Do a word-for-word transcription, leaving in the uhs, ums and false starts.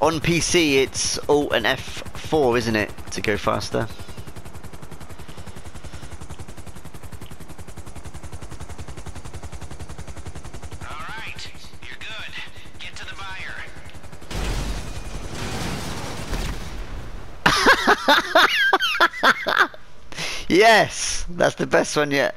On P C, it's Alt and F four, isn't it, to go faster? Alright, you're good. Get to the buyer. Yes, that's the best one yet.